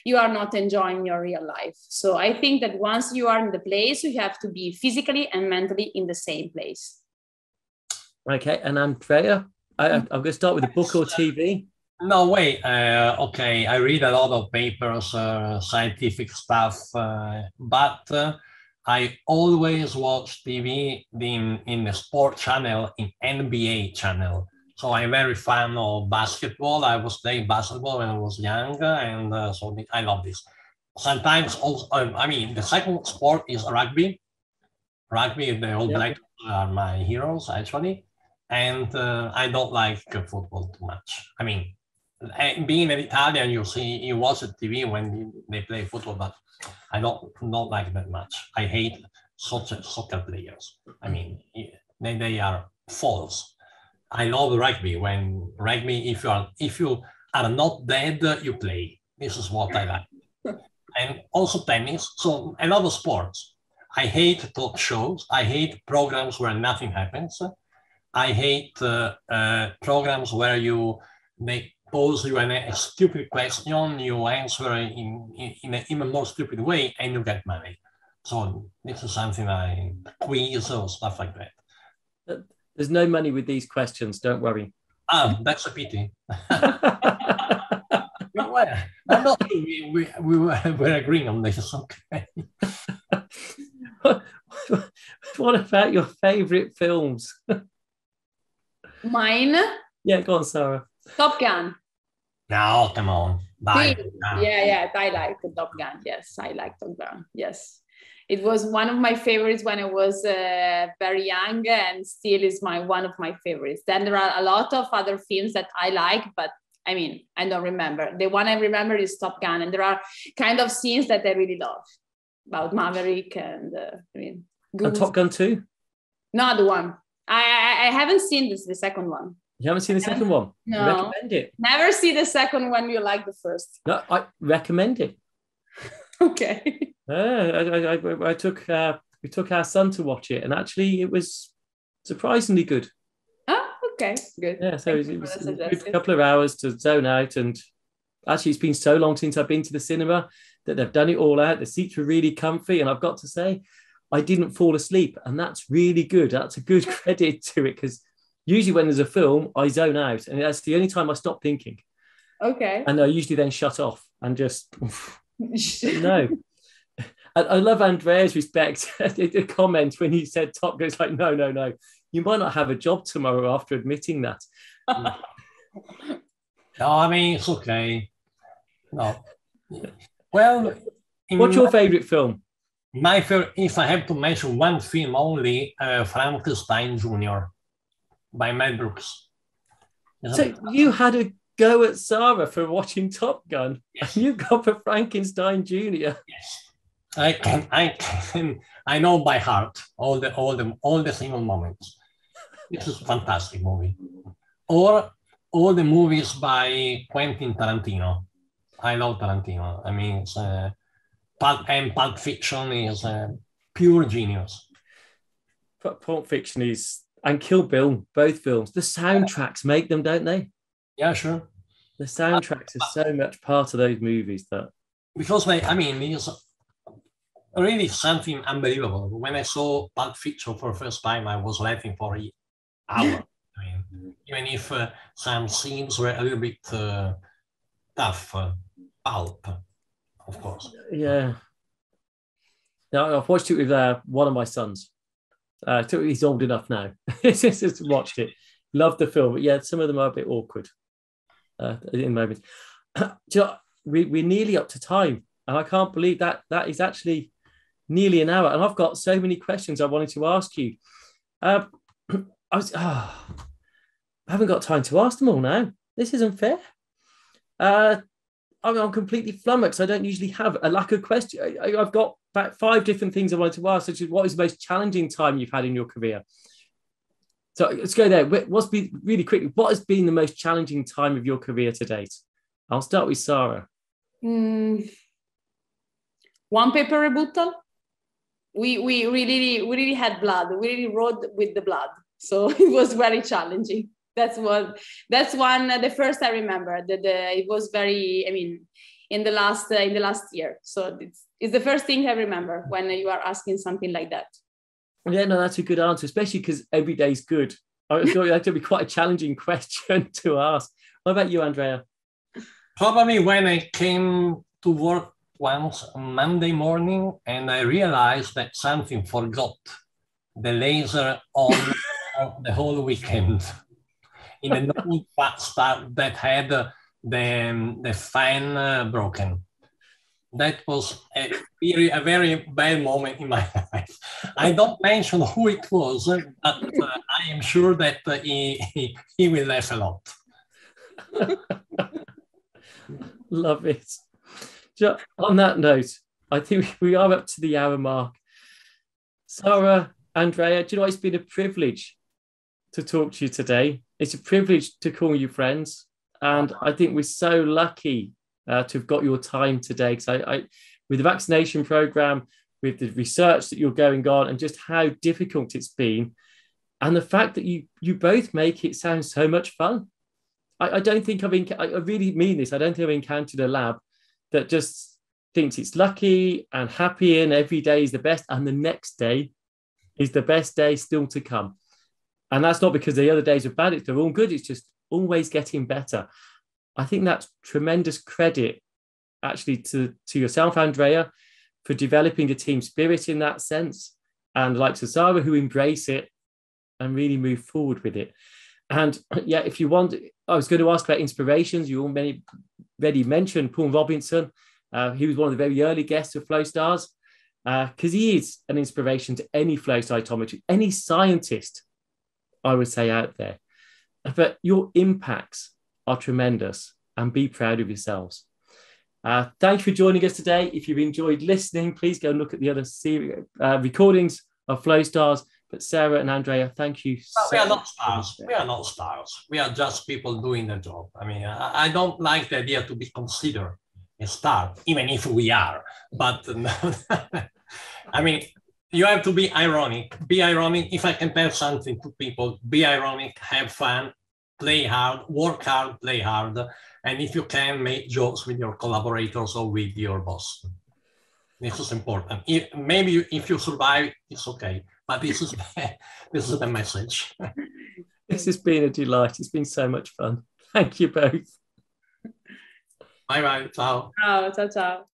you are not enjoying your real life. So I think that once you are in the place, you have to be physically and mentally in the same place. Okay, and Andrea, I, I'm going to start with a book or T V. No way. Uh, okay, I read a lot of papers, uh, scientific stuff, uh, but uh, I always watch T V in, in the sport channel, in N B A channel. So I'm very fan of basketball. I was playing basketball when I was young, and uh, so I love this. Sometimes, also, I mean, the second sport is rugby. Rugby, the All Blacks are my heroes, actually. and uh, I don't like football too much. I mean, being an Italian, you see, you watch the T V when they play football, but I don't not like that much. I hate soccer, soccer players. I mean, they, they are false. I love rugby. When rugby, if you are if you are not dead, you play. This is what I like. And also tennis. So a lot of sports. I hate talk shows. I hate programs where nothing happens. I hate uh, uh, programs where you they pose you an, a stupid question, you answer in, in, in an even more stupid way, and you get money. So this is something I quiz or stuff like that. There's no money with these questions, don't worry. Ah, that's a pity. we were, I'm not, we, we, we were, we're agreeing on this, okay. What about your favorite films? Mine? Yeah, go on, Sarah. Top Gun. No, come on. Bye. Yeah, yeah, I like Top Gun. Yes, I like Top Gun. Yes. It was one of my favorites when I was uh, very young, and still is my one of my favorites. Then there are a lot of other films that I like, but I mean, I don't remember. The one I remember is Top Gun, and there are kind of scenes that I really love about Maverick and uh, I mean. And Top Gun two? Not the one. I, I I haven't seen this the second one. You haven't seen the second one? No. You recommend it. Never see the second one. You like the first. No, I recommend it. Okay. Uh, I, I, I took uh, we took our son to watch it, and actually it was surprisingly good. Oh, okay, good. Yeah, so it, it was a good couple of hours to zone out, and actually it's been so long since I've been to the cinema that they've done it all out. The seats were really comfy, and I've got to say, I didn't fall asleep, and that's really good. That's a good credit to it, because usually when there's a film, I zone out, and that's the only time I stop thinking. Okay. And I usually then shut off and just, no. I, I love Andrea's respect, the comment when he said Top Gun, like, no, no, no, you might not have a job tomorrow after admitting that. No, I mean, it's okay. No. Well. What's your favourite film? My favorite, if I have to mention one film only, uh, Frankenstein Junior by Mel Brooks. So you had a go at Sarah for watching Top Gun. Yes. You got for Frankenstein Junior Yes, I can, I can, I know by heart all the all the all the single moments. This is a fantastic movie. Or all the movies by Quentin Tarantino. I love Tarantino. I mean. It's, uh, And Pulp Fiction is uh, pure genius. Pulp Fiction is, and Kill Bill, both films. The soundtracks make them, don't they? Yeah, sure. The soundtracks uh, are so much part of those movies that. Because, they, I mean, it's really something unbelievable. When I saw Pulp Fiction for the first time, I was laughing for an hour. I mean, even if uh, some scenes were a little bit uh, tough, uh, pulp. Of course. Yeah. Now I've watched it with uh, one of my sons. Uh, he's old enough now. He's just watched it. Loved the film. But yeah, some of them are a bit awkward uh, in the moment. You know, we, we're nearly up to time. And I can't believe that that is actually nearly an hour. And I've got so many questions I wanted to ask you. Uh, I, was, oh, I haven't got time to ask them all now. This isn't fair. Uh, I'm completely flummoxed. I don't usually have a lack of questions. I've got about five different things I wanted to ask, such as what is the most challenging time you've had in your career? So let's go there. What's been, really quickly, what has been the most challenging time of your career to date? I'll start with Sarah. Mm. One paper rebuttal. We, we, we, really, we really had blood. We really rode with the blood. So it was very challenging. That's what. That's one. Uh, the first I remember that uh, it was very. I mean, in the last uh, in the last year. So it's, it's the first thing I remember when you are asking something like that. Yeah, no, that's a good answer, especially because every day's good. I thought that would be quite a challenging question to ask. What about you, Andrea? Probably when I came to work once on Monday morning and I realized that something forgot the laser on the whole weekend. In an old start that had uh, the, um, the fan uh, broken. That was a very, a very bad moment in my life. I don't mention who it was, but uh, I I am sure that he, he, he will laugh a lot. Love it. Just on that note, I think we are up to the hour mark. Sara, Andrea, do you know, it's been a privilege to talk to you today. It's a privilege to call you friends. And I think we're so lucky uh, to have got your time today. Because I, I, with the vaccination program, with the research that you're going on and just how difficult it's been, and the fact that you you both make it sound so much fun. I, I don't think I've, enc- I really mean this, I don't think I've encountered a lab that just thinks it's lucky and happy and every day is the best and the next day is the best day still to come. And that's not because the other days are bad, they're all good, it's just always getting better. I think that's tremendous credit actually to, to yourself, Andrea, for developing a team spirit in that sense, and like Sara, who embrace it and really move forward with it. And yeah, if you want, I was going to ask about inspirations. You already mentioned Paul Robinson. Uh, he was one of the very early guests of Flow Stars, because uh, he is an inspiration to any flow cytometry, any scientist, I would say, out there. But your impacts are tremendous, and be proud of yourselves. Uh, thanks for joining us today. If you've enjoyed listening, please go and look at the other series, uh, recordings of Flow Stars. But Sara and Andrea, thank you. So we are not stars. We are not stars. We are just people doing the job. I mean, I don't like the idea to be considered a star, even if we are. But I mean, you have to be ironic. Be ironic. If I can tell something to people, be ironic, have fun, play hard, work hard, play hard. And if you can, make jokes with your collaborators or with your boss. This is important. If, maybe if you survive, it's okay. But this is, this is the message. This has been a delight. It's been so much fun. Thank you both. Bye-bye. Ciao. Ciao, ciao, ciao.